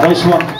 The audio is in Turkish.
Nice one.